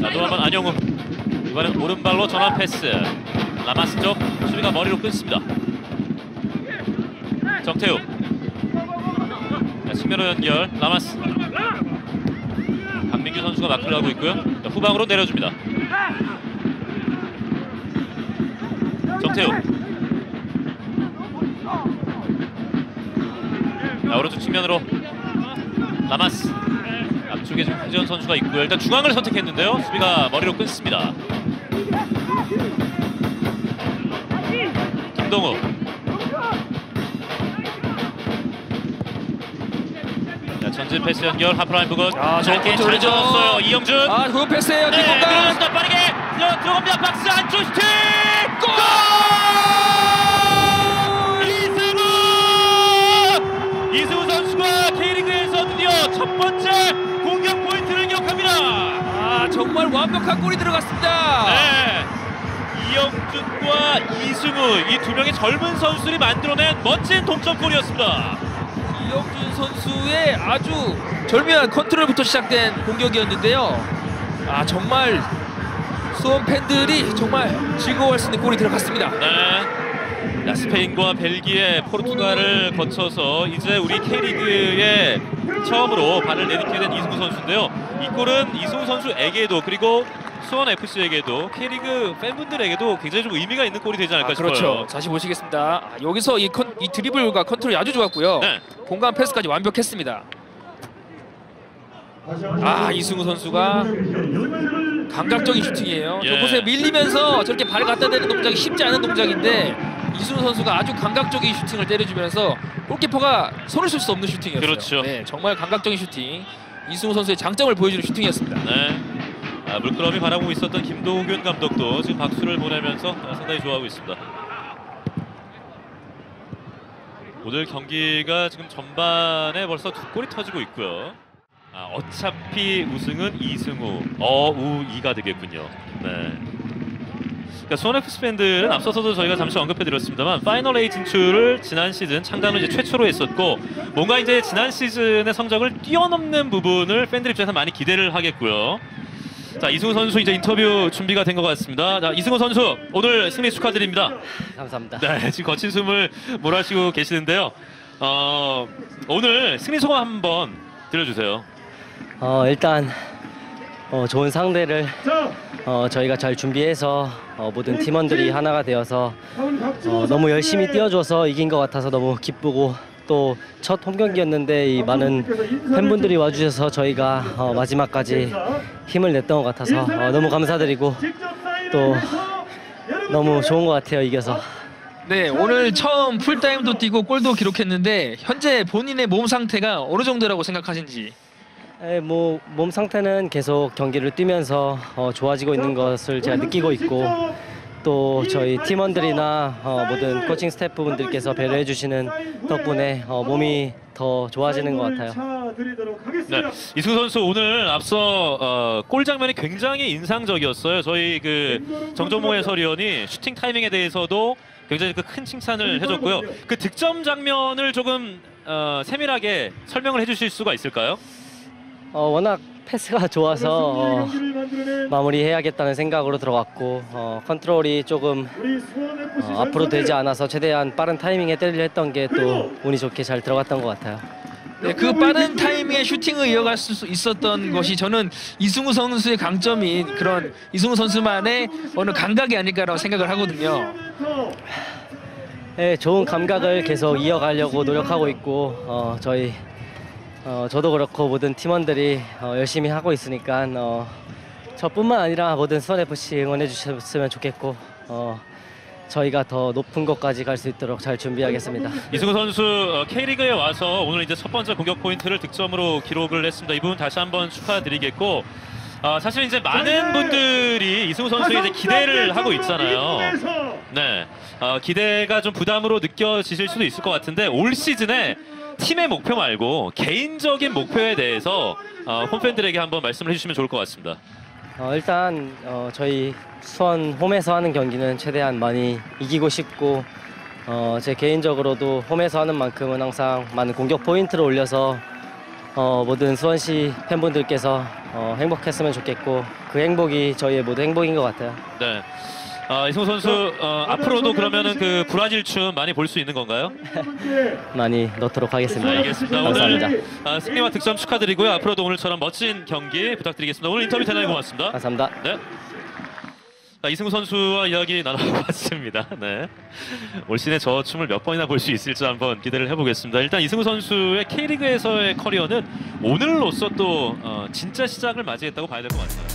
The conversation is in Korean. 자, 또 한 번 안영훈. 이번엔 오른발로 전환 패스. 라마스 쪽 수비가 머리로 끊습니다. 정태우. 자, 측면으로 연결. 라마스. 강민규 선수가 마크를 하고 있고요. 자, 후방으로 내려줍니다. 정태우. 자, 오른쪽 측면으로 라마스. 앞쪽에 지금 황재현 선수가 있고요. 일단 중앙을 선택했는데요. 수비가 머리로 끊습니다. 김동우. 자, 전진 패스 연결 하프라인 부근. 아, 저렇게 잘 잡았어요. 이영준. 아, 그 패스예요. 네, 밀어줬다. 빠르게 들어갑니다. 박스 안쪽 슈팅. 골! 이승우! 이승우 선수가 K리그에서 드디어 첫 번째 정말 완벽한 골이 들어갔습니다. 네, 이영준과 이승우 이 두 명의 젊은 선수들이 만들어낸 멋진 동점골이었습니다. 이영준 선수의 아주 절묘한 컨트롤부터 시작된 공격이었는데요. 아, 정말 수원 팬들이 정말 즐거워할 수 있는 골이 들어갔습니다. 네, 스페인과 벨기에, 포르투갈을 거쳐서 이제 우리 K리그에 처음으로 발을 내딛게 된 이승우 선수인데요. 이 골은 이승우 선수에게도 그리고 수원FC에게도 K리그 팬분들에게도 굉장히 좀 의미가 있는 골이 되지 않을까 싶어요. 그렇죠. 다시 보시겠습니다. 아, 여기서 이 드리블과 컨트롤이 아주 좋았고요. 네. 공간 패스까지 완벽했습니다. 아, 이승우 선수가 감각적인 슈팅이에요. 예. 저곳에 밀리면서 저렇게 발을 갖다 대는 동작이 쉽지 않은 동작인데 이승우 선수가 아주 감각적인 슈팅을 때려주면서 골키퍼가 손을 쓸 수 없는 슈팅이었어요. 그렇죠. 네, 정말 감각적인 슈팅. 이승우 선수의 장점을 보여주는 슈팅이었습니다. 네. 아, 물끄러미 바라보고 있었던 김도훈 감독도 지금 박수를 보내면서 상당히 좋아하고 있습니다. 오늘 경기가 지금 전반에 벌써 두 골이 터지고 있고요. 아, 어차피 우승은 이승우, 어우이가 되겠군요. 네. 그러니까 수원FC 팬들은 앞서서도 저희가 잠시 언급해드렸습니다만 파이널 A 진출을 지난 시즌 창단을 이제 최초로 했었고 뭔가 이제 지난 시즌의 성적을 뛰어넘는 부분을 팬들 입장에서 많이 기대를 하겠고요. 자, 이승우 선수 이제 인터뷰 준비가 된 것 같습니다. 자, 이승우 선수 오늘 승리 축하드립니다. 감사합니다. 네, 지금 거친 숨을 몰아쉬고 계시는데요. 오늘 승리 소감 한번 들려주세요. 일단 좋은 상대를 저희가 잘 준비해서 모든 팀원들이 하나가 되어서 너무 열심히 뛰어줘서 이긴 것 같아서 너무 기쁘고 또 첫 홈경기였는데 이 많은 팬분들이 와주셔서 저희가 마지막까지 힘을 냈던 것 같아서 너무 감사드리고 또 너무 좋은 것 같아요, 이겨서. 네, 오늘 처음 풀타임도 뛰고 골도 기록했는데 현재 본인의 몸 상태가 어느 정도라고 생각하신지? 네, 뭐 몸 상태는 계속 경기를 뛰면서 좋아지고 있는 것을 제가 느끼고 있고 또 저희 팀원들이나 모든 코칭 스태프분들께서 배려해 주시는 덕분에 몸이 더 좋아지는 것 같아요. 네, 이승우 선수 오늘 앞서 골 장면이 굉장히 인상적이었어요. 저희 그 정종모 해설위원이 슈팅 타이밍에 대해서도 굉장히 큰 칭찬을 해줬고요. 그 득점 장면을 조금 세밀하게 설명을 해주실 수가 있을까요? 워낙 패스가 좋아서 마무리해야겠다는 생각으로 들어갔고 컨트롤이 조금 앞으로 되지 않아서 최대한 빠른 타이밍에 때리려 했던 게 또 운이 좋게 잘 들어갔던 것 같아요. 네, 그 빠른 타이밍에 슈팅을 이어갈 수 있었던 것이 저는 이승우 선수의 강점인 그런 이승우 선수만의 어느 감각이 아닐까라고 생각을 하거든요. 네, 좋은 감각을 계속 이어가려고 노력하고 있고 저희 저도 그렇고 모든 팀원들이 열심히 하고 있으니까 저뿐만 아니라 모든 수원FC 응원해 주셨으면 좋겠고 저희가 더 높은 곳까지 갈 수 있도록 잘 준비하겠습니다. 이승우 선수 K리그에 와서 오늘 이제 첫 번째 공격 포인트를 득점으로 기록을 했습니다. 이 부분 다시 한번 축하드리겠고 사실 이제 많은 분들이 이승우 선수에 이제 기대를 하고 있잖아요. 네, 기대가 좀 부담으로 느껴지실 수도 있을 것 같은데 올 시즌에 팀의 목표 말고 개인적인 목표에 대해서 홈팬들에게 한번 말씀을 해주시면 좋을 것 같습니다. 일단 저희 수원 홈에서 하는 경기는 최대한 많이 이기고 싶고 제 개인적으로도 홈에서 하는 만큼은 항상 많은 공격 포인트를 올려서 모든 수원시 팬분들께서 행복했으면 좋겠고 그 행복이 저희의 모두 행복인 것 같아요. 네. 이승우 선수 앞으로도 그러면은 그 브라질 춤 많이 볼 수 있는 건가요? 많이 넣도록 하겠습니다. 알겠습니다. 감사합니다. 오늘 승리와 득점 축하드리고요. 앞으로도 오늘처럼 멋진 경기 부탁드리겠습니다. 오늘 인터뷰 대단히 고맙습니다. 감사합니다. 네. 이승우 선수와 이야기 나눠봤습니다. 네. 올 시즌에 저 춤을 몇 번이나 볼 수 있을지 한번 기대를 해보겠습니다. 일단 이승우 선수의 K리그에서의 커리어는 오늘로써 또 진짜 시작을 맞이했다고 봐야 될 것 같아요.